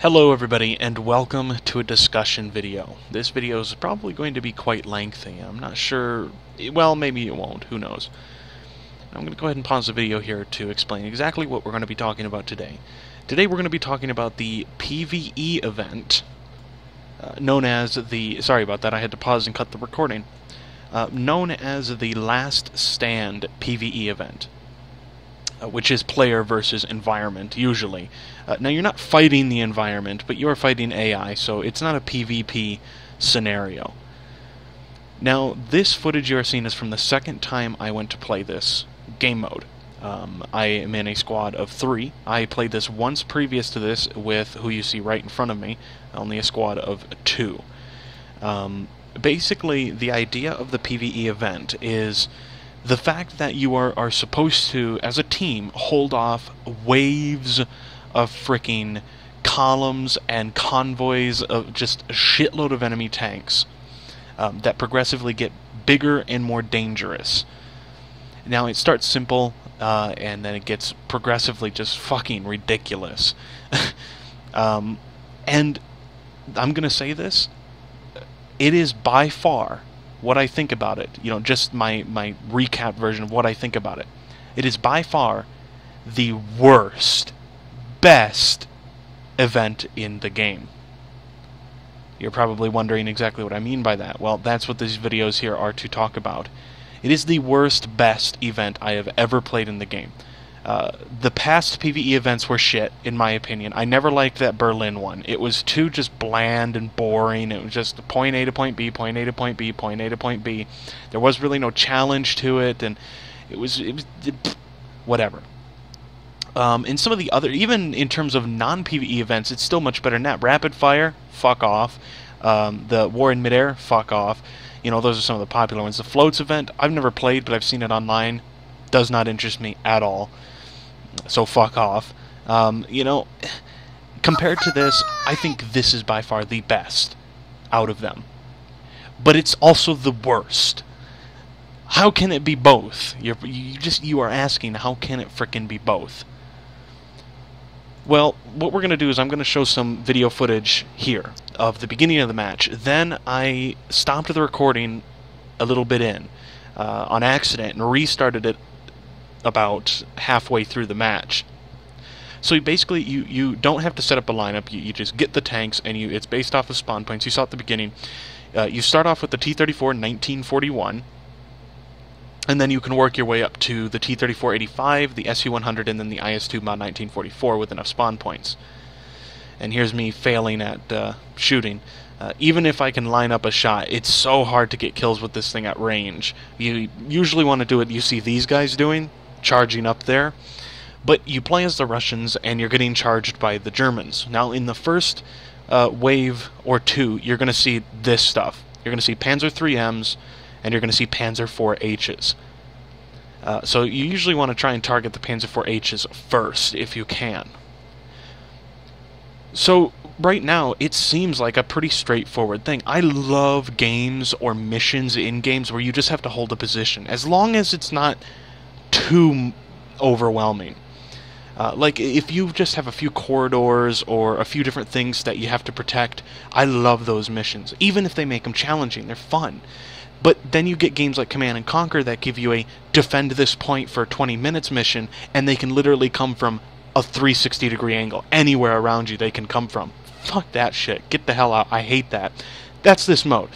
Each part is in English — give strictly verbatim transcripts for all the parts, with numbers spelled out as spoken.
Hello everybody and welcome to a discussion video. This video is probably going to be quite lengthy. I'm not sure, well maybe it won't, who knows. I'm going to go ahead and pause the video here to explain exactly what we're going to be talking about today. Today we're going to be talking about the PvE event uh, known as the, sorry about that, I had to pause and cut the recording, uh, known as the Last Stand PvE event. Uh, which is player versus environment, usually. Uh, now, you're not fighting the environment, but you're fighting A I, so it's not a PvP scenario. Now, this footage you are seeing is from the second time I went to play this game mode. Um, I am in a squad of three. I played this once previous to this with who you see right in front of me, only a squad of two. Um, basically, the idea of the PvE event is the fact that you are, are supposed to, as a team, hold off waves of freaking columns and convoys of just a shitload of enemy tanks um, that progressively get bigger and more dangerous. Now, it starts simple, uh, and then it gets progressively just fucking ridiculous. um, and I'm going to say this, it is by far what I think about it, you know, just my, my recap version of what I think about it. It is by far the worst, best event in the game. You're probably wondering exactly what I mean by that. Well, that's what these videos here are to talk about. It is the worst, best event I have ever played in the game. Uh, the past PvE events were shit, in my opinion. I never liked that Berlin one. It was too just bland and boring. It was just point A to point B, point A to point B, point A to point B. There was really no challenge to it, and it was, it was it, whatever. Um, and some of the other, even in terms of non-PvE events, it's still much better than that. Rapid Fire, fuck off. Um, the War in Midair, fuck off. You know, those are some of the popular ones. The Floats event, I've never played, but I've seen it online. Does not interest me at all. So fuck off. Um, you know, compared to this, I think this is by far the best out of them. But it's also the worst. How can it be both? You're, you just you are asking, how can it frickin' be both? Well, what we're going to do is I'm going to show some video footage here of the beginning of the match. Then I stopped the recording a little bit in uh, on accident and restarted it about halfway through the match. So you basically, you, you don't have to set up a lineup, you, you just get the tanks, and you it's based off of spawn points. You saw at the beginning, uh, you start off with the T thirty-four nineteen forty-one, and then you can work your way up to the T thirty-four eighty-five, the S U one hundred, and then the I S two mod nineteen forty-four with enough spawn points. And here's me failing at uh, shooting. Uh, even if I can line up a shot, it's so hard to get kills with this thing at range. You usually want to do it, you see these guys doing, charging up there, but you play as the Russians and you're getting charged by the Germans. Now in the first uh, wave or two, you're going to see this stuff. You're going to see Panzer three M's and you're going to see Panzer four H's. Uh, so you usually want to try and target the Panzer four H's first if you can. So right now it seems like a pretty straightforward thing. I love games or missions in games where you just have to hold a position, as long as it's not too overwhelming. Uh, like, if you just have a few corridors or a few different things that you have to protect, I love those missions. Even if they make them challenging, they're fun. But then you get games like Command and Conquer that give you a defend this point for twenty minutes mission, and they can literally come from a three sixty degree angle. Anywhere around you they can come from. Fuck that shit. Get the hell out. I hate that. That's this mode.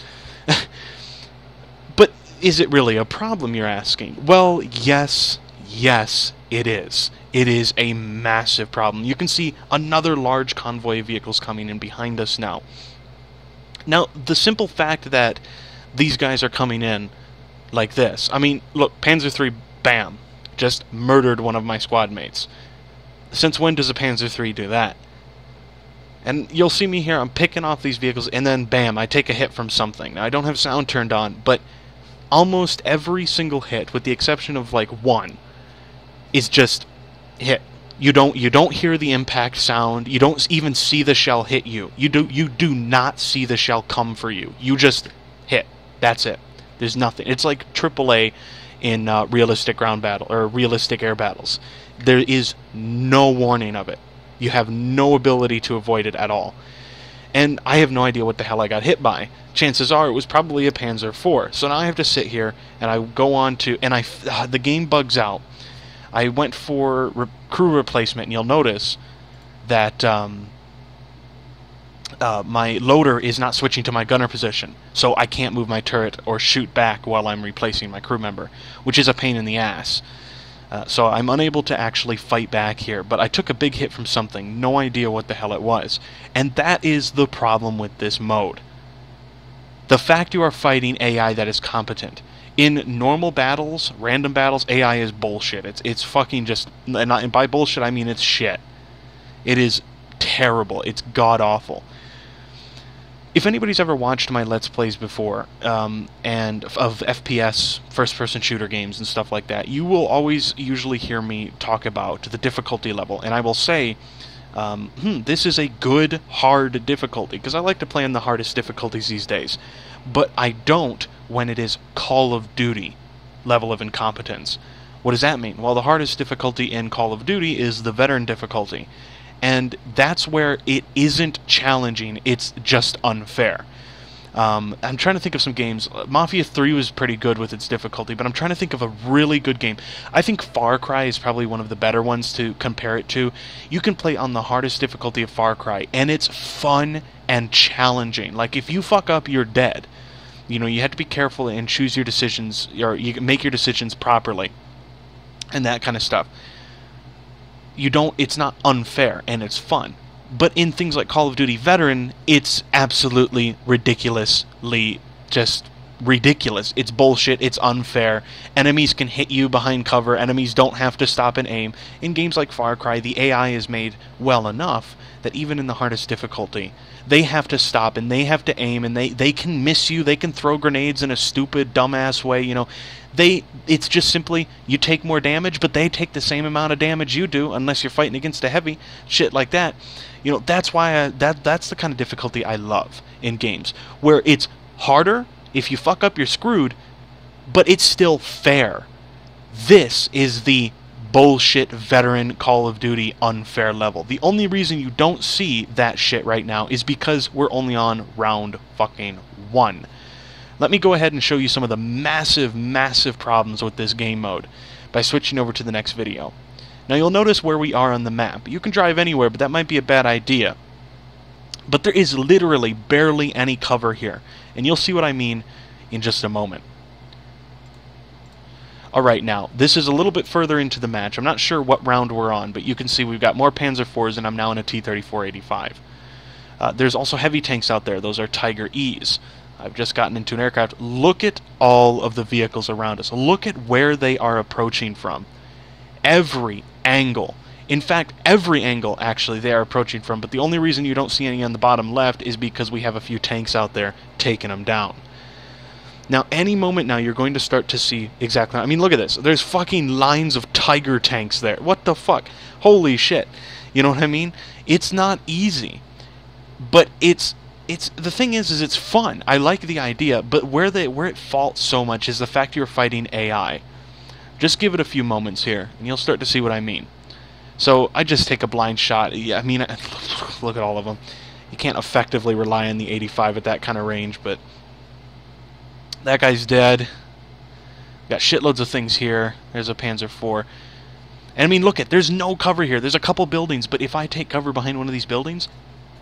But is it really a problem, you're asking? Well, yes, yes, it is. It is a massive problem. You can see another large convoy of vehicles coming in behind us now. Now, the simple fact that these guys are coming in like this. I mean, look, Panzer three, bam, just murdered one of my squad mates. Since when does a Panzer three do that? And you'll see me here, I'm picking off these vehicles, and then bam, I take a hit from something. Now, I don't have sound turned on, but almost every single hit, with the exception of like one, is just hit. You don't you don't hear the impact sound. You don't even see the shell hit you. You do you do not see the shell come for you. You just hit. That's it. There's nothing. It's like triple A in uh, realistic ground battle or realistic air battles. There is no warning of it. You have no ability to avoid it at all. And I have no idea what the hell I got hit by. Chances are it was probably a Panzer four. So now I have to sit here, and I go on to... And I, uh, the game bugs out. I went for re crew replacement, and you'll notice that um, uh, my loader is not switching to my gunner position. So I can't move my turret or shoot back while I'm replacing my crew member, which is a pain in the ass. Uh, so I'm unable to actually fight back here, but I took a big hit from something, no idea what the hell it was. And that is the problem with this mode. The fact you are fighting A I that is competent. In normal battles, random battles, A I is bullshit. It's it's fucking just, and, I, and by bullshit I mean it's shit. It is terrible, it's god-awful. If anybody's ever watched my Let's Plays before, um, and of F P S, first-person shooter games and stuff like that, you will always usually hear me talk about the difficulty level, and I will say, um, hmm, this is a good, hard difficulty, because I like to play on the hardest difficulties these days, but I don't when it is Call of Duty level of incompetence. What does that mean? Well, the hardest difficulty in Call of Duty is the veteran difficulty. And that's where it isn't challenging, it's just unfair. Um, I'm trying to think of some games. Mafia three was pretty good with its difficulty, but I'm trying to think of a really good game. I think Far Cry is probably one of the better ones to compare it to. You can play on the hardest difficulty of Far Cry, and it's fun and challenging. Like, if you fuck up, you're dead. You know, you have to be careful and choose your decisions, or you make your decisions properly, and that kind of stuff. You don't, it's not unfair, and it's fun. But in things like Call of Duty Veteran, it's absolutely ridiculously just ridiculous. It's bullshit, it's unfair. Enemies can hit you behind cover, enemies don't have to stop and aim. In games like Far Cry, the A I is made well enough that even in the hardest difficulty, they have to stop and they have to aim, and they, they can miss you, they can throw grenades in a stupid, dumbass way, you know. They, it's just simply, you take more damage, but they take the same amount of damage you do, unless you're fighting against a heavy, shit like that. You know, that's why I, that that's the kind of difficulty I love in games, where it's harder, if you fuck up, you're screwed, but it's still fair. This is the bullshit veteran Call of Duty unfair level. The only reason you don't see that shit right now is because we're only on round fucking one. Let me go ahead and show you some of the massive, massive problems with this game mode by switching over to the next video. Now you'll notice where we are on the map. You can drive anywhere, but that might be a bad idea. But there is literally barely any cover here, and you'll see what I mean in just a moment. Alright, now, this is a little bit further into the match. I'm not sure what round we're on, but you can see we've got more Panzer fours, and I'm now in a T thirty-four eighty-five. Uh, there's also heavy tanks out there. Those are Tiger E's. I've just gotten into an aircraft. Look at all of the vehicles around us. Look at where they are approaching from. Every angle. In fact, every angle, actually, they are approaching from, but the only reason you don't see any on the bottom left is because we have a few tanks out there taking them down. Now, any moment now, you're going to start to see exactly... I mean, look at this. There's fucking lines of Tiger tanks there. What the fuck? Holy shit. You know what I mean? It's not easy. But it's... It's, the thing is, is it's fun. I like the idea, but where they where it faults so much is the fact you're fighting A I. Just give it a few moments here, and you'll start to see what I mean. So I just take a blind shot. Yeah, I mean, I, look at all of them. You can't effectively rely on the eighty-five at that kind of range, but that guy's dead. Got shitloads of things here. There's a Panzer four. And I mean, look at, there's no cover here. There's a couple buildings, but if I take cover behind one of these buildings,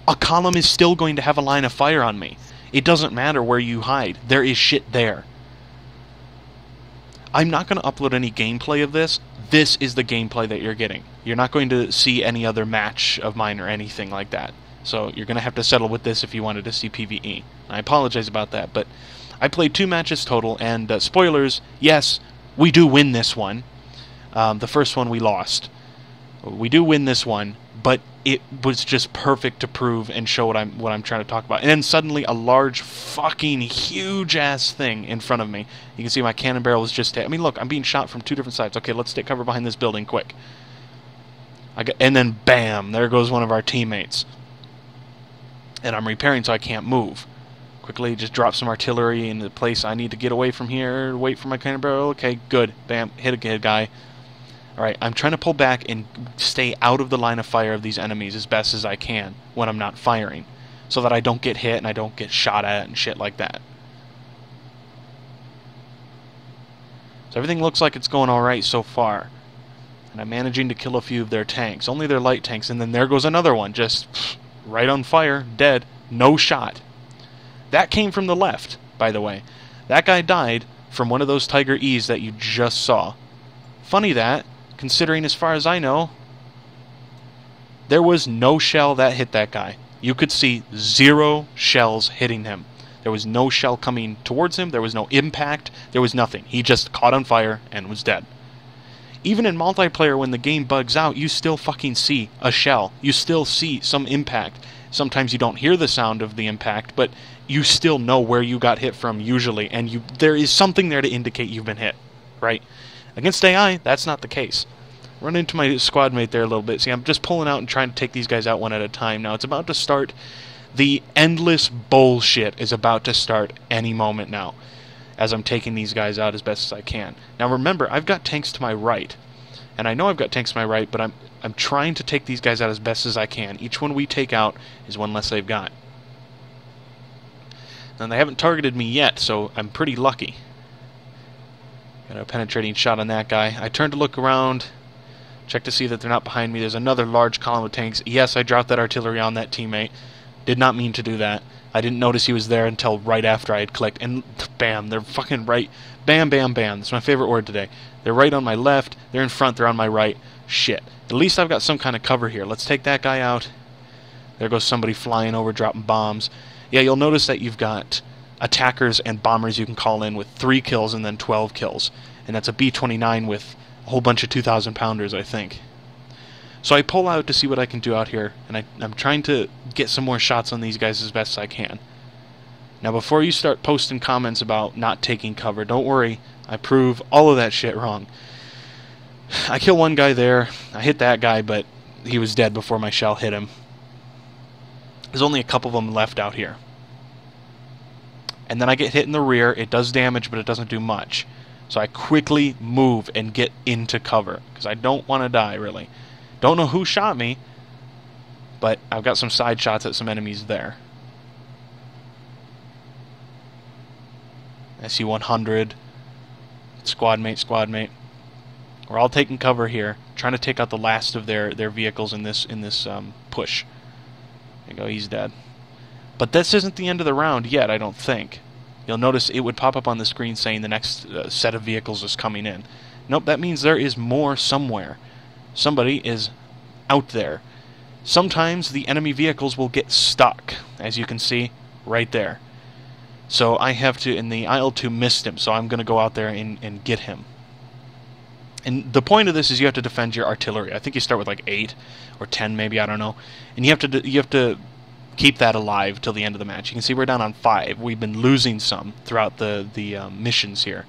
a column is still going to have a line of fire on me. It doesn't matter where you hide. There is shit there. I'm not going to upload any gameplay of this. This is the gameplay that you're getting. You're not going to see any other match of mine or anything like that. So you're going to have to settle with this if you wanted to see PvE. I apologize about that, but I played two matches total, and uh, spoilers, yes, we do win this one. Um, the first one we lost. We do win this one, but it was just perfect to prove and show what I'm what I'm trying to talk about. And then suddenly a large fucking huge ass thing in front of me. You can see my cannon barrel was just... I mean, look, I'm being shot from two different sides. Okay, let's take cover behind this building quick. I got, and then bam, there goes one of our teammates. And I'm repairing, so I can't move. Quickly just drop some artillery into the place I need to get away from here. Wait for my cannon barrel. Okay, good. Bam, hit a guy. Alright, I'm trying to pull back and stay out of the line of fire of these enemies as best as I can when I'm not firing, so that I don't get hit and I don't get shot at and shit like that. So everything looks like it's going alright so far. And I'm managing to kill a few of their tanks, only their light tanks, and then there goes another one, just pff, right on fire, dead, no shot. That came from the left, by the way. That guy died from one of those Tiger E's that you just saw. Funny that, considering as far as I know, there was no shell that hit that guy. You could see zero shells hitting him. There was no shell coming towards him, there was no impact, there was nothing. He just caught on fire and was dead. Even in multiplayer, when the game bugs out, you still fucking see a shell. You still see some impact. Sometimes you don't hear the sound of the impact, but you still know where you got hit from usually, and you there is something there to indicate you've been hit, right? Against A I, that's not the case. Run into my squad mate there a little bit. See, I'm just pulling out and trying to take these guys out one at a time. Now it's about to start. The endless bullshit is about to start any moment now, as I'm taking these guys out as best as I can. Now remember, I've got tanks to my right, and I know I've got tanks to my right, but I'm I'm trying to take these guys out as best as I can. Each one we take out is one less they've got. Now they haven't targeted me yet, so I'm pretty lucky. Got a penetrating shot on that guy. I turn to look around, check to see that they're not behind me. There's another large column of tanks. Yes, I dropped that artillery on that teammate. Did not mean to do that. I didn't notice he was there until right after I had clicked, and bam, they're fucking right. Bam, bam, bam. That's my favorite word today. They're right on my left, they're in front, they're on my right. Shit. At least I've got some kind of cover here. Let's take that guy out. There goes somebody flying over, dropping bombs. Yeah, you'll notice that you've got attackers and bombers you can call in with three kills and then twelve kills. And that's a B twenty-nine with a whole bunch of two thousand pounders, I think. So I pull out to see what I can do out here, and I, I'm trying to get some more shots on these guys as best I can. Now before you start posting comments about not taking cover, don't worry, I prove all of that shit wrong. I kill one guy there, I hit that guy, but he was dead before my shell hit him. There's only a couple of them left out here. And then I get hit in the rear, it does damage, but it doesn't do much. So I quickly move and get into cover, because I don't want to die, really. Don't know who shot me, but I've got some side shots at some enemies there. S U one hundred, squad mate, squad mate. We're all taking cover here, trying to take out the last of their their vehicles in this in this um, push. There you go, he's dead. But this isn't the end of the round yet, I don't think. You'll notice it would pop up on the screen saying the next uh, set of vehicles is coming in. Nope, that means there is more somewhere. Somebody is out there. Sometimes the enemy vehicles will get stuck, as you can see right there. So I have to, and the I L two missed him, so I'm going to go out there and, and get him. And the point of this is you have to defend your artillery. I think you start with like eight or ten maybe, I don't know. And you have to you have to keep that alive till the end of the match. You can see we're down on five. We've been losing some throughout the, the um, missions here.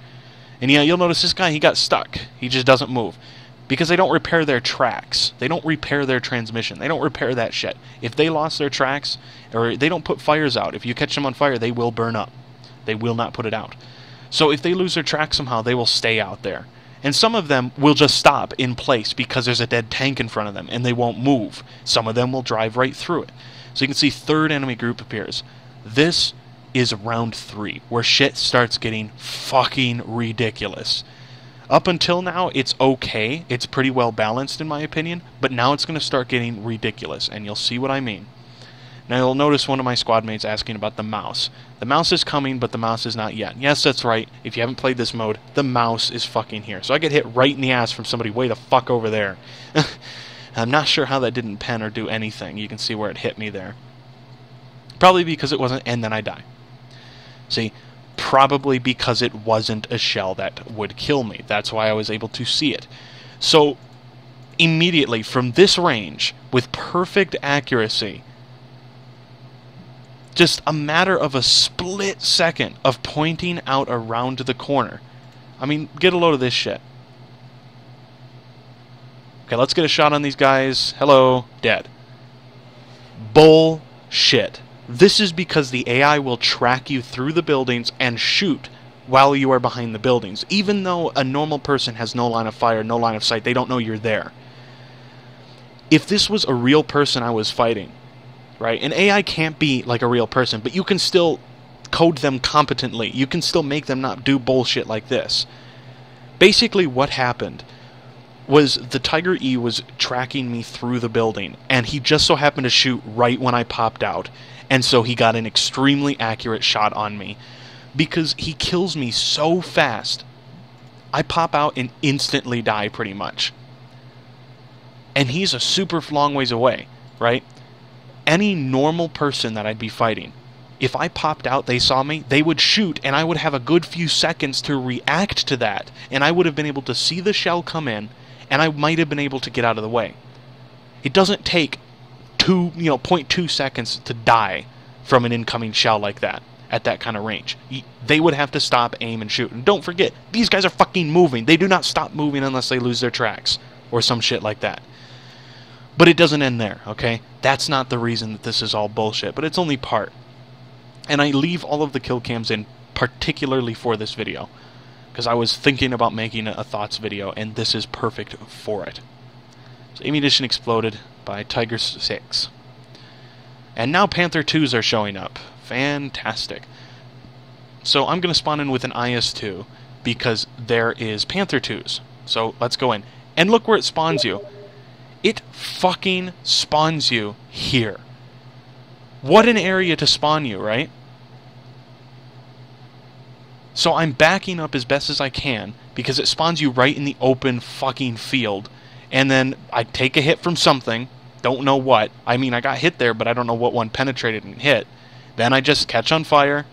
And yeah, you'll notice this guy, he got stuck. He just doesn't move. Because they don't repair their tracks. They don't repair their transmission. They don't repair that shit. If they lost their tracks, or they don't put fires out, if you catch them on fire, they will burn up. They will not put it out. So if they lose their track somehow, they will stay out there. And some of them will just stop in place because there's a dead tank in front of them, and they won't move. Some of them will drive right through it. So you can see third enemy group appears. This is round three, where shit starts getting fucking ridiculous. Up until now, it's okay. It's pretty well balanced, in my opinion. But now it's going to start getting ridiculous, and you'll see what I mean. Now, you'll notice one of my squad mates asking about the mouse. The mouse is coming, but the mouse is not yet. Yes, that's right. If you haven't played this mode, the mouse is fucking here. So I get hit right in the ass from somebody way the fuck over there. I'm not sure how that didn't pen or do anything. You can see where it hit me there. Probably because it wasn't, and then I die. See? Probably because it wasn't a shell that would kill me. That's why I was able to see it. So, immediately, from this range, with perfect accuracy, just a matter of a split second of pointing out around the corner. I mean, get a load of this shit. Okay, let's get a shot on these guys. Hello. Dead. Bullshit. This is because the A I will track you through the buildings and shoot while you are behind the buildings, even though a normal person has no line of fire, no line of sight, they don't know you're there. If this was a real person I was fighting, right, an A I can't be like a real person, but you can still code them competently. You can still make them not do bullshit like this. Basically what happened was the Tiger E was tracking me through the building, and he just so happened to shoot right when I popped out, and so he got an extremely accurate shot on me. Because he kills me so fast, I pop out and instantly die pretty much. And he's a super long ways away, right? Any normal person that I'd be fighting, if I popped out, they saw me, they would shoot, and I would have a good few seconds to react to that, and I would have been able to see the shell come in, and I might have been able to get out of the way. It doesn't take two, you know, point two seconds to die from an incoming shell like that, at that kind of range. They would have to stop, aim, and shoot. And don't forget, these guys are fucking moving. They do not stop moving unless they lose their tracks, or some shit like that. But it doesn't end there, okay? That's not the reason that this is all bullshit, but it's only part. And I leave all of the kill cams in particularly for this video, because I was thinking about making a thoughts video, and this is perfect for it. So ammunition exploded by Tiger six. And now Panther twos are showing up. Fantastic. So I'm going to spawn in with an I S two, because there is Panther twos. So let's go in. And look where it spawns you. It fucking spawns you here. What an area to spawn you, right? So I'm backing up as best as I can, because it spawns you right in the open fucking field. And then I take a hit from something. Don't know what. I mean, I got hit there, but I don't know what one penetrated and hit. Then I just catch on fire.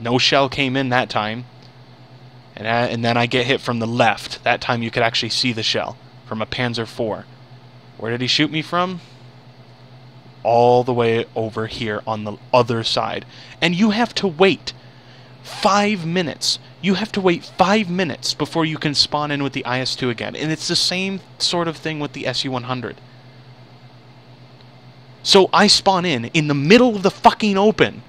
No shell came in that time. And, I, and then I get hit from the left. That time you could actually see the shell from a Panzer four. Where did he shoot me from? All the way over here on the other side. And you have to wait five minutes. You have to wait five minutes before you can spawn in with the I S two again. And it's the same sort of thing with the S U one hundred. So I spawn in, in the middle of the fucking open.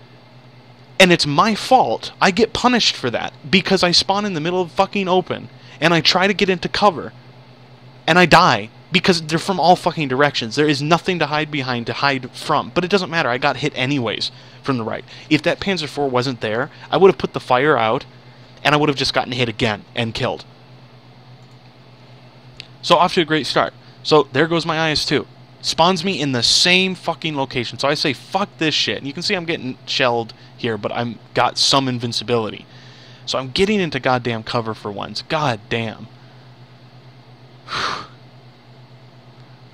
And it's my fault. I get punished for that. Because I spawn in the middle of the fucking open. And I try to get into cover. And I die. Because they're from all fucking directions. There is nothing to hide behind, to hide from. But it doesn't matter. I got hit anyways from the right. If that Panzer four wasn't there, I would have put the fire out. And I would have just gotten hit again and killed. So off to a great start. So there goes my I S two. Spawns me in the same fucking location. So I say, fuck this shit. And you can see I'm getting shelled here, but I'm got some invincibility. So I'm getting into goddamn cover for once. Goddamn.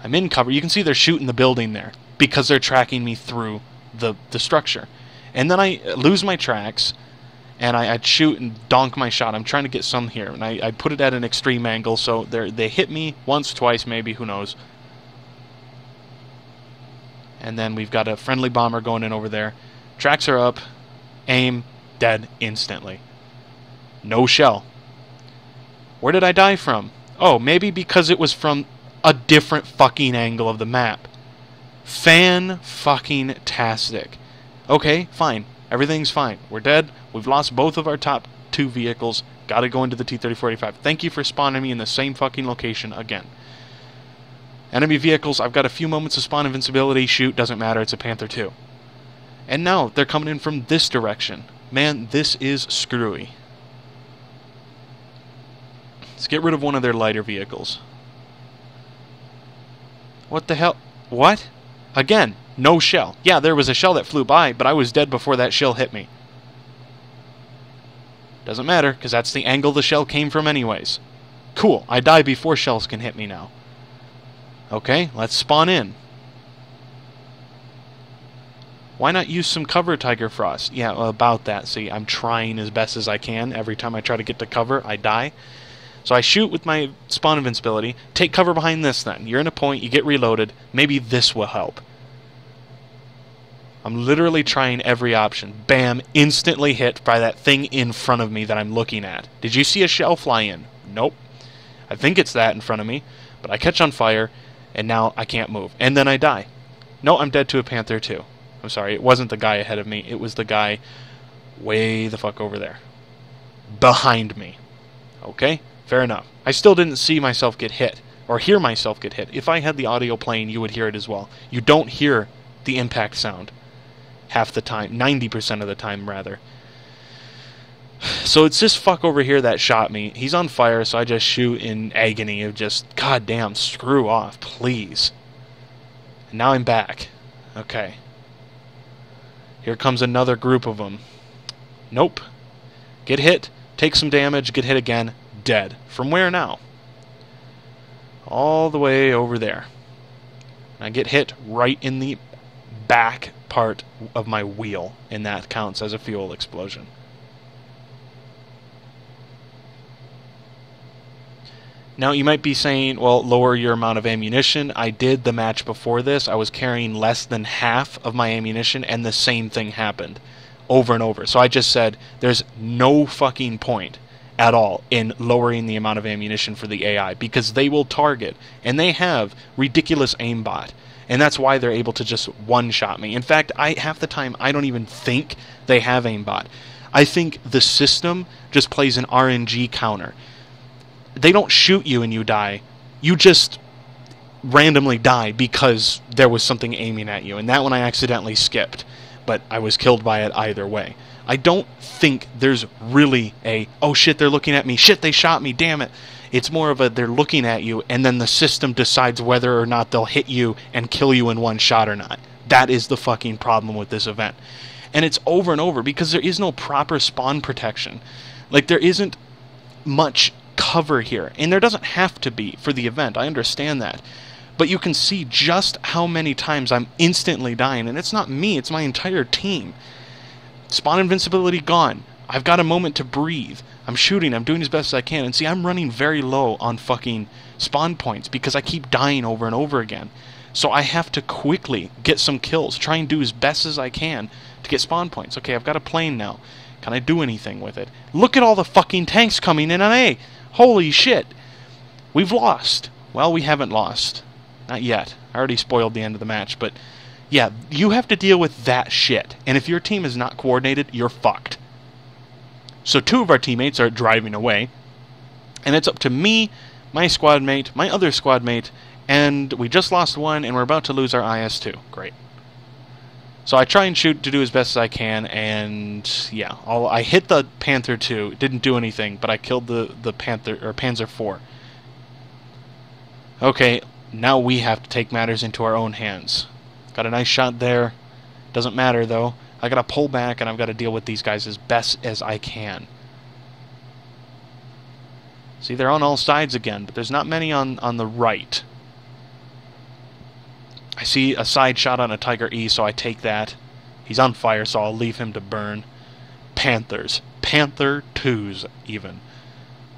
I'm in cover. You can see they're shooting the building there, because they're tracking me through the, the structure. And then I lose my tracks, and I, I shoot and donk my shot. I'm trying to get some here, and I, I put it at an extreme angle, so they hit me once, twice, maybe, who knows. And then we've got a friendly bomber going in over there. Tracks are up. Aim. Dead. Instantly. No shell. Where did I die from? Oh, maybe because it was from a different fucking angle of the map. Fan-fucking-tastic. Okay, fine. Everything's fine. We're dead. We've lost both of our top two vehicles. Gotta go into the T thirty-four eighty-five. Thank you for spawning me in the same fucking location again. Enemy vehicles, I've got a few moments of spawn invincibility. Shoot, doesn't matter, it's a Panther two. And now, they're coming in from this direction. Man, this is screwy. Let's get rid of one of their lighter vehicles. What the hell? What? Again, no shell. Yeah, there was a shell that flew by, but I was dead before that shell hit me. Doesn't matter, because that's the angle the shell came from anyways. Cool, I die before shells can hit me now. Okay, let's spawn in. Why not use some cover, Tiger Frost? Yeah, about that. See, I'm trying as best as I can. Every time I try to get to cover, I die. So I shoot with my spawn invincibility. Take cover behind this, then. You're in a point, you get reloaded. Maybe this will help. I'm literally trying every option. Bam, instantly hit by that thing in front of me that I'm looking at. Did you see a shell fly in? Nope. I think it's that in front of me, but I catch on fire. And now I can't move. And then I die. No, I'm dead to a Panther two. I'm sorry, it wasn't the guy ahead of me. It was the guy way the fuck over there. behind me. Okay? Fair enough. I still didn't see myself get hit, or hear myself get hit. If I had the audio playing, you would hear it as well. You don't hear the impact sound half the time, ninety percent of the time, rather. So it's this fuck over here that shot me. He's on fire, so I just shoot in agony of just, goddamn, screw off, please. And now I'm back. Okay. Here comes another group of them. Nope. Get hit, take some damage, get hit again, dead. From where now? All the way over there. And I get hit right in the back part of my wheel, and that counts as a fuel explosion. Now you might be saying, well, lower your amount of ammunition. I did the match before this. I was carrying less than half of my ammunition, and the same thing happened over and over. So I just said, there's no fucking point at all in lowering the amount of ammunition for the A I, because they will target, and they have ridiculous aimbot. And that's why they're able to just one-shot me. In fact, I half the time, I don't even think they have aimbot. I think the system just plays an R N G counter. They don't shoot you and you die. You just randomly die because there was something aiming at you. And that one I accidentally skipped, but I was killed by it either way. I don't think there's really a, oh shit, they're looking at me, shit, they shot me, damn it. It's more of a, they're looking at you, and then the system decides whether or not they'll hit you and kill you in one shot or not. That is the fucking problem with this event. And it's over and over, because there is no proper spawn protection. Like, there isn't much cover here, and there doesn't have to be for the event, I understand that. But you can see just how many times I'm instantly dying, and it's not me, it's my entire team. Spawn invincibility gone. I've got a moment to breathe. I'm shooting, I'm doing as best as I can, and see, I'm running very low on fucking spawn points because I keep dying over and over again. So I have to quickly get some kills, try and do as best as I can to get spawn points. Okay, I've got a plane now. Can I do anything with it? Look at all the fucking tanks coming in on A! Holy shit! We've lost. Well, we haven't lost. Not yet. I already spoiled the end of the match, but yeah, you have to deal with that shit. And if your team is not coordinated, you're fucked. So two of our teammates are driving away, and it's up to me, my squad mate, my other squad mate, and we just lost one, and we're about to lose our I S two. Great. So I try and shoot to do as best as I can, and yeah, I'll, I hit the Panther two. It didn't do anything, but I killed the the Panther or Panzer four. Okay, now we have to take matters into our own hands. Got a nice shot there. Doesn't matter though. I gotta pull back, and I've gotta deal with these guys as best as I can. See, they're on all sides again, but there's not many on, on the right. I see a side shot on a Tiger E, so I take that. He's on fire, so I'll leave him to burn. Panthers. Panther twos, even.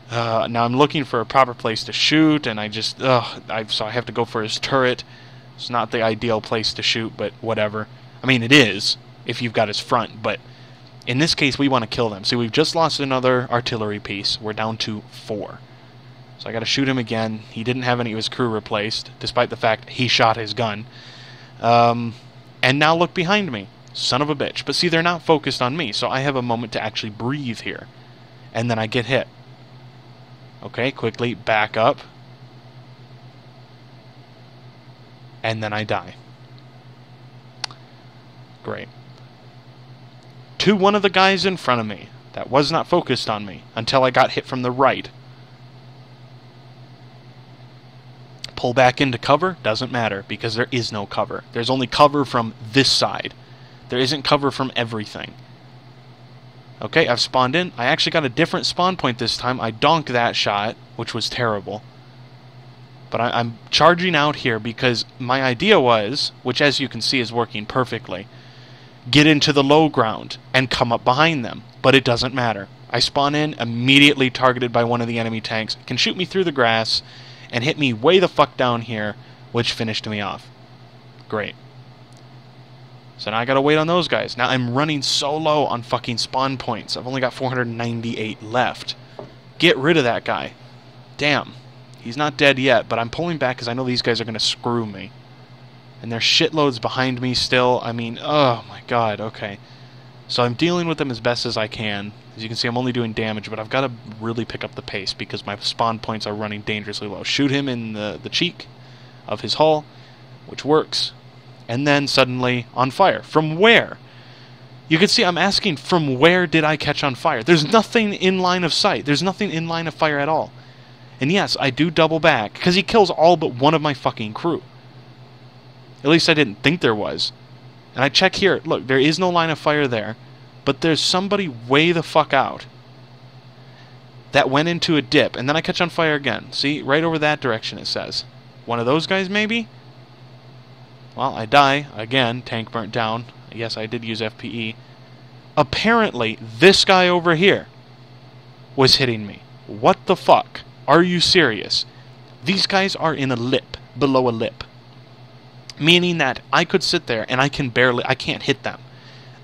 Uh, now I'm looking for a proper place to shoot, and I just... Ugh, I, so I have to go for his turret. It's not the ideal place to shoot, but whatever. I mean, it is, if you've got his front, but in this case we want to kill them. See, we've just lost another artillery piece. We're down to four. So I gotta shoot him again. He didn't have any of his crew replaced, despite the fact he shot his gun. Um, and now look behind me. Son of a bitch. But see, they're not focused on me, so I have a moment to actually breathe here. And then I get hit. Okay, quickly back up. And then I die. Great. To one of the guys in front of me that was not focused on me until I got hit from the right. Pull back into cover, doesn't matter, because there is no cover. There's only cover from this side. There isn't cover from everything. Okay, I've spawned in. I actually got a different spawn point this time. I donked that shot, which was terrible. But I, I'm charging out here because my idea was, which as you can see is working perfectly, get into the low ground and come up behind them. But it doesn't matter. I spawn in, immediately targeted by one of the enemy tanks, can shoot me through the grass, and hit me way the fuck down here, which finished me off. Great. So now I gotta wait on those guys. Now I'm running so low on fucking spawn points. I've only got four hundred ninety-eight left. Get rid of that guy. Damn. He's not dead yet, but I'm pulling back because I know these guys are gonna screw me. And there's shitloads behind me still. I mean, oh my god, okay. So I'm dealing with them as best as I can. As you can see, I'm only doing damage, but I've got to really pick up the pace because my spawn points are running dangerously low. Shoot him in the, the cheek of his hull, which works, and then suddenly on fire. From where? You can see I'm asking, from where did I catch on fire? There's nothing in line of sight. There's nothing in line of fire at all. And yes, I do double back, because he kills all but one of my fucking crew. At least I didn't think there was. And I check here. Look, there is no line of fire there, but there's somebody way the fuck out that went into a dip, and then I catch on fire again. See? Right over that direction, it says. One of those guys, maybe? Well, I die. Again, tank burnt down. Yes, I did use F P E. Apparently, this guy over here was hitting me. What the fuck? Are you serious? These guys are in a lip, below a lip. Meaning that I could sit there and I can barely, I can't hit them.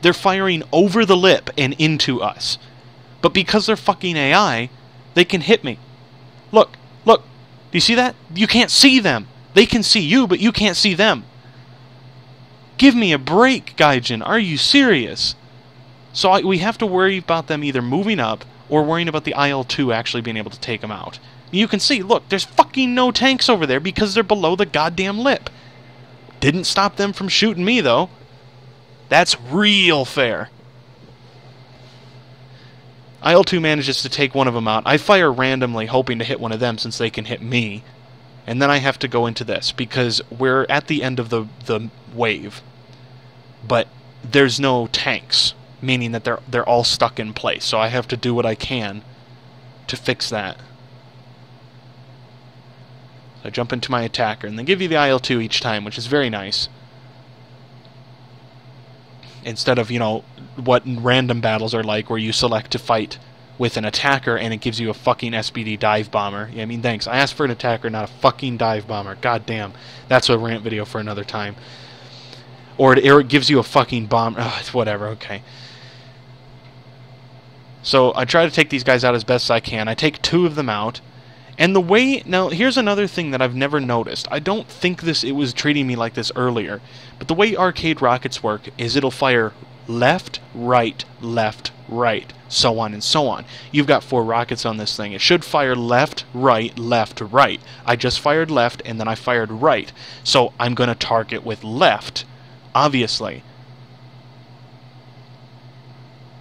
They're firing over the lip and into us. But because they're fucking A I, they can hit me. Look, look, do you see that? You can't see them. They can see you, but you can't see them. Give me a break, Gaijin. Are you serious? So I, we have to worry about them either moving up or worrying about the I L two actually being able to take them out. You can see, look, there's fucking no tanks over there because they're below the goddamn lip. Didn't stop them from shooting me, though. That's real fair. I L two manages to take one of them out. I fire randomly, hoping to hit one of them since they can hit me. And then I have to go into this, because we're at the end of the, the wave. But there's no tanks, meaning that they're, they're all stuck in place. So I have to do what I can to fix that. So I jump into my attacker, and they give you the I L two each time, which is very nice. Instead of, you know, what random battles are like, where you select to fight with an attacker, and it gives you a fucking S B D dive bomber. Yeah, I mean, thanks. I asked for an attacker, not a fucking dive bomber. God damn. That's a rant video for another time. Or it, it gives you a fucking bomb. Ugh, it's whatever, okay. So I try to take these guys out as best I can. I take two of them out. And the way... Now, here's another thing that I've never noticed. I don't think this it was treating me like this earlier. But the way arcade rockets work is it'll fire left, right, left, right, so on and so on. You've got four rockets on this thing. It should fire left, right, left, right. I just fired left, and then I fired right. So I'm going to target with left, obviously.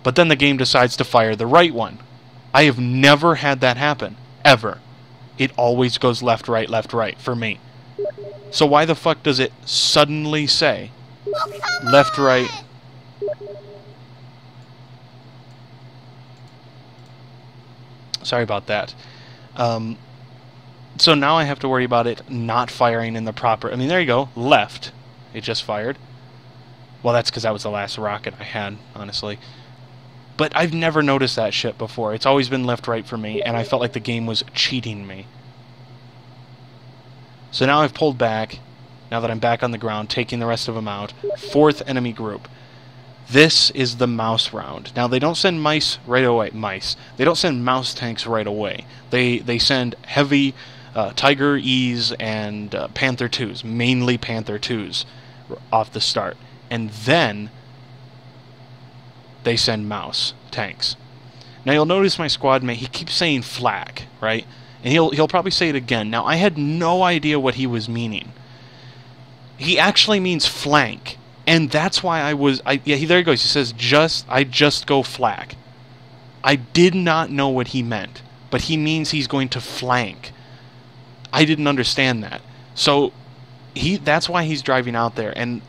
But then the game decides to fire the right one. I have never had that happen. Ever. It always goes left, right, left, right for me. So why the fuck does it suddenly say left, right... Sorry about that. Um, so now I have to worry about it not firing in the proper... I mean, there you go. Left. It just fired. Well, that's because that was the last rocket I had, honestly. But I've never noticed that shit before. It's always been left-right for me, and I felt like the game was cheating me. So now I've pulled back. Now that I'm back on the ground, taking the rest of them out. Fourth enemy group. This is the mouse round. Now, they don't send mice right away. Mice. They don't send mouse tanks right away. They they send heavy uh, Tiger E's and uh, Panther twos, mainly Panther twos, off the start. And then they send mouse tanks. Now, you'll notice my squad mate, he keeps saying flak, right? And he'll, he'll probably say it again. Now, I had no idea what he was meaning. He actually means flank. And that's why I was... I, yeah, he, there he goes. He says, "Just I just go flak." I did not know what he meant. But he means he's going to flank. I didn't understand that. So he that's why he's driving out there. And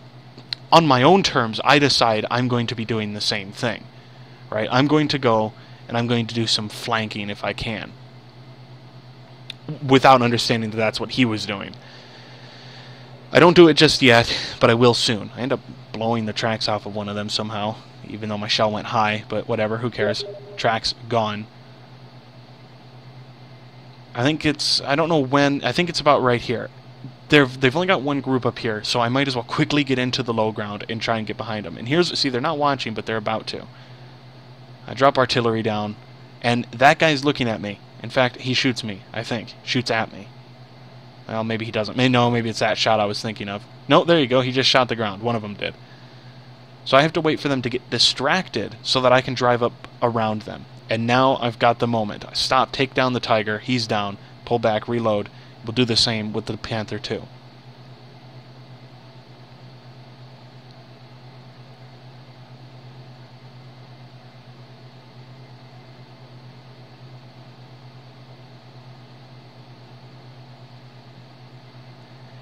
on my own terms, I decide I'm going to be doing the same thing. Right? I'm going to go and I'm going to do some flanking if I can. Without understanding that that's what he was doing. I don't do it just yet, but I will soon. I end up blowing the tracks off of one of them somehow, even though my shell went high, but whatever, who cares? Tracks gone. I think it's, I don't know when, I think it's about right here. They've, they've only got one group up here, so I might as well quickly get into the low ground and try and get behind them. And here's, see, they're not watching, but they're about to. I drop artillery down, and that guy's looking at me. In fact, he shoots me, I think. Shoots at me. Well, maybe he doesn't. Maybe, no, maybe it's that shot I was thinking of. No, there you go. He just shot the ground. One of them did. So I have to wait for them to get distracted so that I can drive up around them. and now I've got the moment. Stop, take down the Tiger, he's down, pull back, reload. We'll do the same with the Panther two.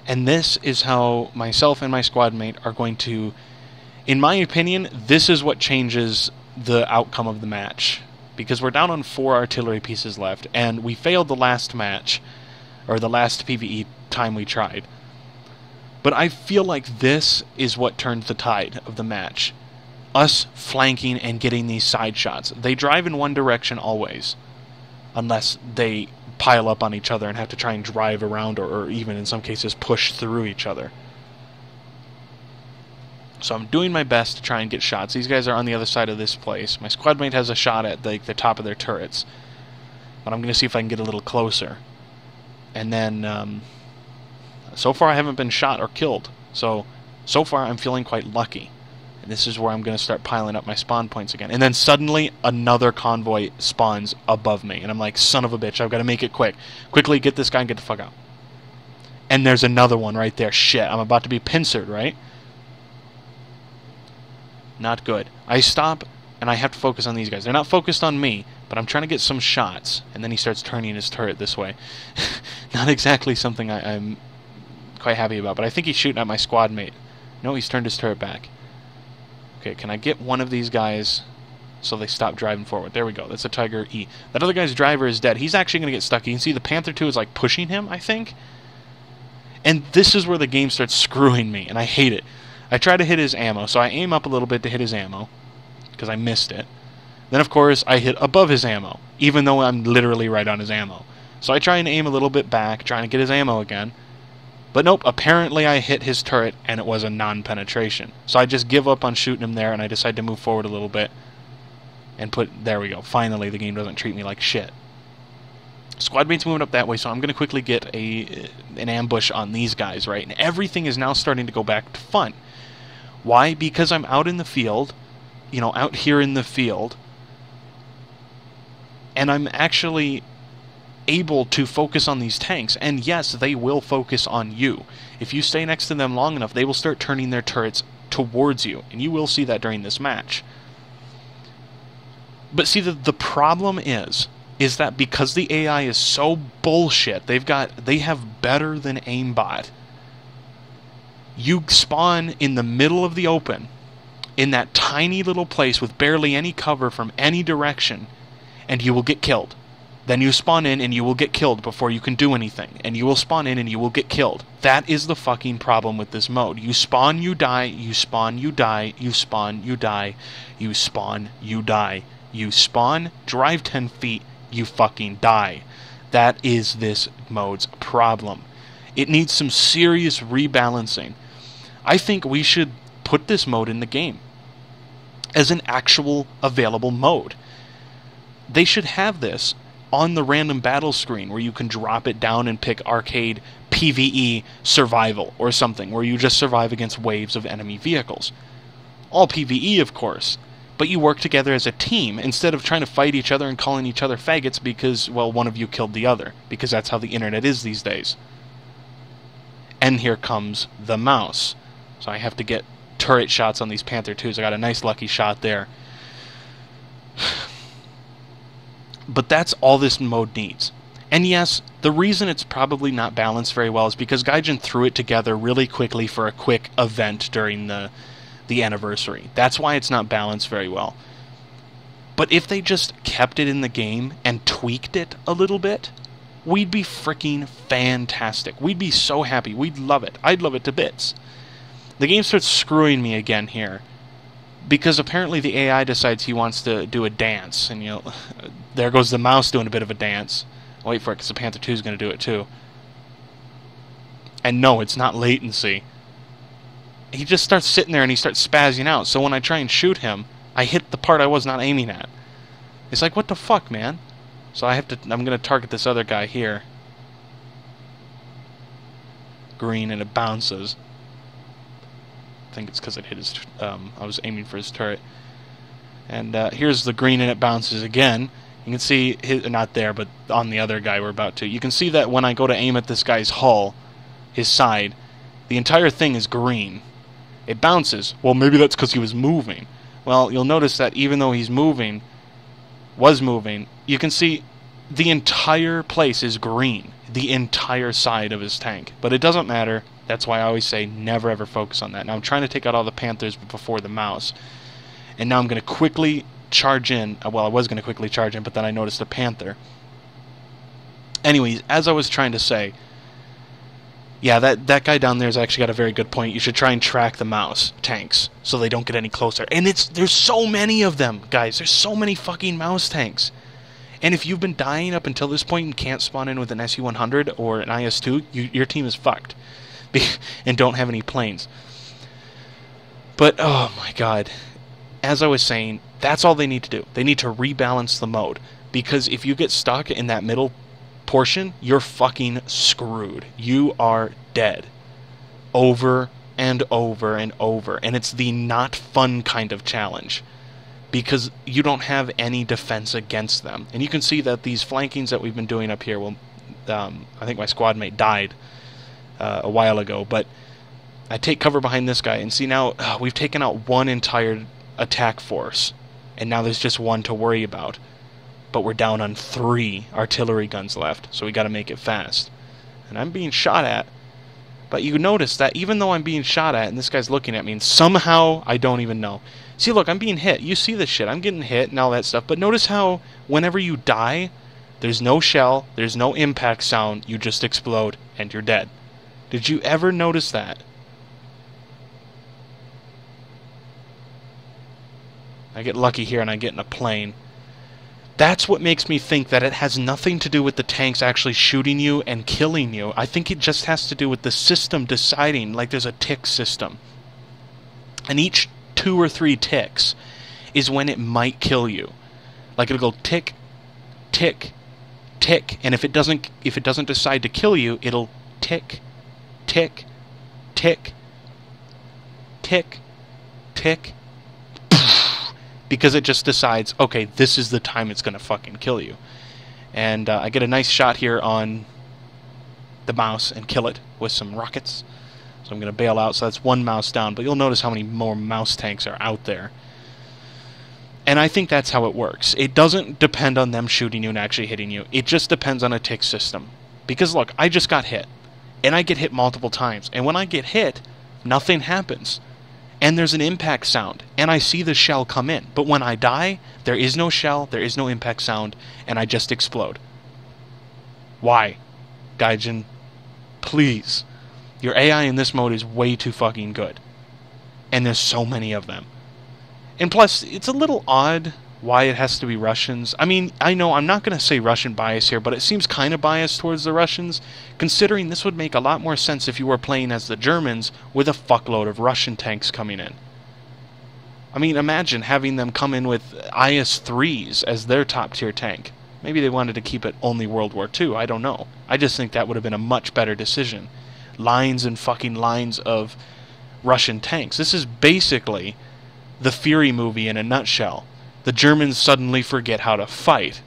And this is how myself and my squad mate are going to, in my opinion, this is what changes the outcome of the match. Because we're down on four artillery pieces left, and we failed the last match, or the last PvE time we tried. But I feel like this is what turned the tide of the match. Us flanking and getting these side shots. They drive in one direction always, unless they pile up on each other and have to try and drive around, or, or even in some cases push through each other. So I'm doing my best to try and get shots. These guys are on the other side of this place. My squad mate has a shot at like the top of their turrets. But I'm going to see if I can get a little closer. And then, um, so far I haven't been shot or killed. So, so far I'm feeling quite lucky. And this is where I'm going to start piling up my spawn points again. And then suddenly, another convoy spawns above me. And I'm like, son of a bitch, I've got to make it quick. Quickly get this guy and get the fuck out. And there's another one right there. Shit, I'm about to be pincered, right? Not good. I stop, and I have to focus on these guys. They're not focused on me, but I'm trying to get some shots. And then he starts turning his turret this way. Not exactly something I, I'm quite happy about, but I think he's shooting at my squad mate. No, he's turned his turret back. Okay, can I get one of these guys so they stop driving forward? There we go. That's a Tiger E. That other guy's driver is dead. He's actually going to get stuck. You can see the Panther two is, like, pushing him, I think. And this is where the game starts screwing me, and I hate it. I try to hit his ammo, so I aim up a little bit to hit his ammo, because I missed it. Then, of course, I hit above his ammo, even though I'm literally right on his ammo. So I try and aim a little bit back, trying to get his ammo again. But nope, apparently I hit his turret, and it was a non-penetration. So I just give up on shooting him there, and I decide to move forward a little bit. And put... There we go. Finally, the game doesn't treat me like shit. Squadmate's moving up that way, so I'm going to quickly get a an ambush on these guys, right? And everything is now starting to go back to fun. Why? Because I'm out in the field, you know, out here in the field, and I'm actually able to focus on these tanks. And yes, they will focus on you. If you stay next to them long enough, they will start turning their turrets towards you, and you will see that during this match. But see, the, the problem is, is that because the A I is so bullshit, they've got, they have better than aimbot. You spawn in the middle of the open, in that tiny little place with barely any cover from any direction, and you will get killed. Then you spawn in and you will get killed before you can do anything, and you will spawn in and you will get killed. That is the fucking problem with this mode. You spawn, you die, you spawn, you die, you spawn, you die, you spawn, you die, you spawn, drive ten feet, you fucking die. That is this mode's problem. It needs some serious rebalancing. I think we should put this mode in the game as an actual available mode. They should have this on the random battle screen where you can drop it down and pick arcade PvE survival or something, where you just survive against waves of enemy vehicles. All PvE, of course, but you work together as a team instead of trying to fight each other and calling each other faggots because, well, one of you killed the other, because that's how the internet is these days. And here comes the mouse. So I have to get turret shots on these Panther twos. I got a nice lucky shot there. But that's all this mode needs. And yes, the reason it's probably not balanced very well is because Gaijin threw it together really quickly for a quick event during the, the anniversary. That's why it's not balanced very well. But if they just kept it in the game and tweaked it a little bit, we'd be freaking fantastic. We'd be so happy. We'd love it. I'd love it to bits. The game starts screwing me again here, because apparently the A I decides he wants to do a dance. And, you know, there goes the mouse doing a bit of a dance. Wait for it, because the Panther two is going to do it too. And no, it's not latency. He just starts sitting there and he starts spazzing out. So when I try and shoot him, I hit the part I was not aiming at. It's like, what the fuck, man? So I have to, I'm going to target this other guy here. Green, and it bounces. I think it's because it hit his, um, I was aiming for his turret. And uh, here's the green, and it bounces again. You can see, his, not there, but on the other guy we're about to. You can see that when I go to aim at this guy's hull, his side, the entire thing is green. It bounces. Well, maybe that's because he was moving. Well, you'll notice that even though he's moving, was moving, you can see the entire place is green. The entire side of his tank. But it doesn't matter. That's why I always say never ever focus on that. Now I'm trying to take out all the Panthers before the mouse. And now I'm going to quickly charge in. Well, I was going to quickly charge in, but then I noticed a Panther. Anyways, as I was trying to say, yeah, that, that guy down there's actually got a very good point. You should try and track the mouse tanks so they don't get any closer. And it's there's so many of them, guys. There's so many fucking mouse tanks. And if you've been dying up until this point and can't spawn in with an S U one hundred or an I S two, you, your team is fucked. And don't have any planes. But, oh my god. As I was saying, that's all they need to do. They need to rebalance the mode. Because if you get stuck in that middle portion, you're fucking screwed. You are dead. Over and over and over. And it's the not fun kind of challenge. Because you don't have any defense against them. And you can see that these flankings that we've been doing up here, well, um, I think my squad mate died uh, a while ago. But I take cover behind this guy. And see now, uh, we've taken out one entire attack force, and now there's just one to worry about, but we're down on three artillery guns left, so we gotta make it fast. And I'm being shot at, but you notice that even though I'm being shot at and this guy's looking at me, and somehow I don't even know, see, look, I'm being hit, you see this shit, I'm getting hit and all that stuff, but notice how whenever you die there's no shell, there's no impact sound, you just explode and you're dead. Did you ever notice that? I get lucky here and I get in a plane. That's what makes me think that it has nothing to do with the tanks actually shooting you and killing you. I think it just has to do with the system deciding, like there's a tick system. And each two or three ticks is when it might kill you. Like it'll go tick, tick, tick, and if it doesn't if it doesn't decide to kill you, it'll tick, tick, tick, tick, tick. Because it just decides, okay, this is the time it's going to fucking kill you. And uh, I get a nice shot here on the mouse and kill it with some rockets. So I'm going to bail out, so that's one mouse down. But you'll notice how many more mouse tanks are out there. And I think that's how it works. It doesn't depend on them shooting you and actually hitting you. It just depends on a tick system. Because look, I just got hit. And I get hit multiple times. And when I get hit, nothing happens. And there's an impact sound, and I see the shell come in. But when I die, there is no shell, there is no impact sound, and I just explode. Why? Gaijin, please. Your A I in this mode is way too fucking good. And there's so many of them. And plus, it's a little odd why it has to be Russians. I mean, I know I'm not going to say Russian bias here, but it seems kind of biased towards the Russians, considering this would make a lot more sense if you were playing as the Germans with a fuckload of Russian tanks coming in. I mean, imagine having them come in with I S threes as their top-tier tank. Maybe they wanted to keep it only World War Two, I don't know. I just think that would have been a much better decision. Lines and fucking lines of Russian tanks. This is basically the Fury movie in a nutshell. The Germans suddenly forget how to fight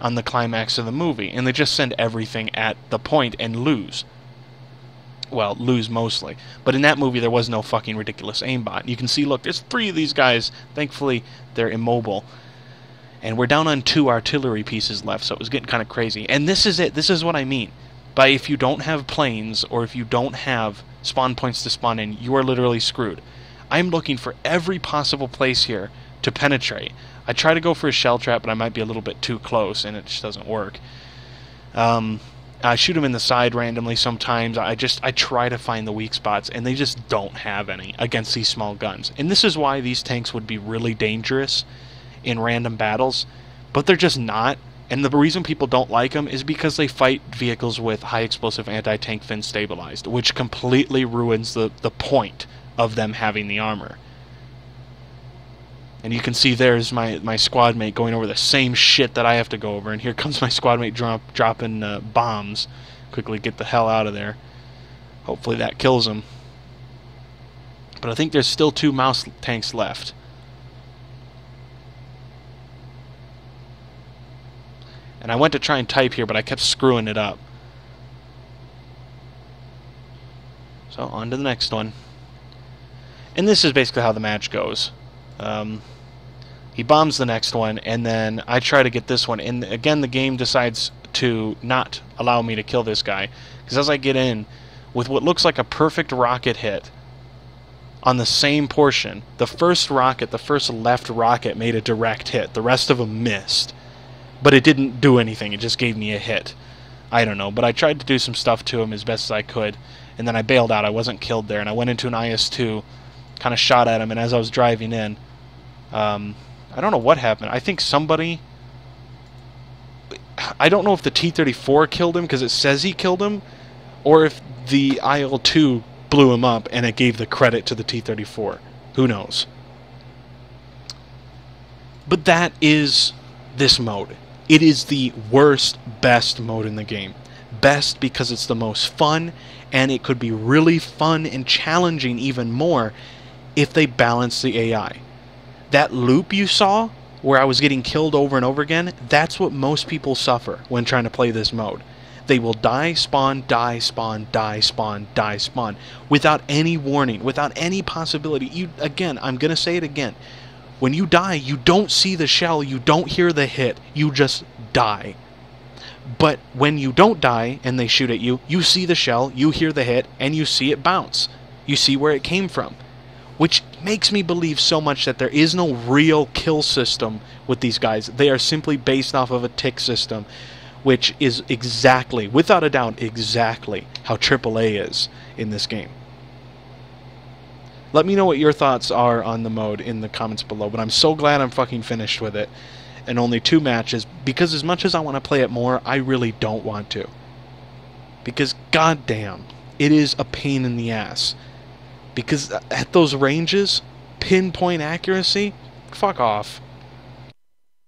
on the climax of the movie, and they just send everything at the point and lose. Well, lose mostly. But in that movie, there was no fucking ridiculous aimbot. You can see, look, there's three of these guys. Thankfully, they're immobile. And we're down on two artillery pieces left, so it was getting kind of crazy. And this is it. This is what I mean. By if you don't have planes, or if you don't have spawn points to spawn in, you are literally screwed. I'm looking for every possible place here to penetrate. I try to go for a shell trap, but I might be a little bit too close, and it just doesn't work. Um, I shoot them in the side randomly sometimes. I just I try to find the weak spots, and they just don't have any against these small guns. And this is why these tanks would be really dangerous in random battles, but they're just not. And the reason people don't like them is because they fight vehicles with high-explosive anti-tank fin stabilized, which completely ruins the, the point of them having the armor. And you can see there's my, my squad mate going over the same shit that I have to go over. And here comes my squad mate drop, dropping uh, bombs. Quickly get the hell out of there. Hopefully that kills him. But I think there's still two mouse tanks left. And I went to try and type here, but I kept screwing it up. So on to the next one. And this is basically how the match goes. Um, he bombs the next one, and then I try to get this one. And again, the game decides to not allow me to kill this guy. Because as I get in, with what looks like a perfect rocket hit on the same portion, the first rocket, the first left rocket made a direct hit. The rest of them missed. But it didn't do anything. It just gave me a hit. I don't know. But I tried to do some stuff to him as best as I could. And then I bailed out. I wasn't killed there. And I went into an I S two, kind of shot at him. And as I was driving in, um, I don't know what happened. I think somebody... I don't know if the T thirty-four killed him, because it says he killed him, or if the I L two blew him up and it gave the credit to the T thirty-four. Who knows? But that is this mode. It is the worst, best mode in the game. Best because it's the most fun, and it could be really fun and challenging even more if they balance the A I. That loop you saw, where I was getting killed over and over again, that's what most people suffer when trying to play this mode. They will die, spawn, die, spawn, die, spawn, die, spawn, without any warning, without any possibility. You, again, I'm going to say it again. When you die, you don't see the shell, you don't hear the hit, you just die. But when you don't die and they shoot at you, you see the shell, you hear the hit, and you see it bounce. You see where it came from. Which makes me believe so much that there is no real kill system with these guys. They are simply based off of a tick system, which is exactly, without a doubt, exactly how triple A is in this game. Let me know what your thoughts are on the mode in the comments below, but I'm so glad I'm fucking finished with it and only two matches, because as much as I want to play it more, I really don't want to. Because goddamn, it is a pain in the ass. Because at those ranges, pinpoint accuracy, fuck off.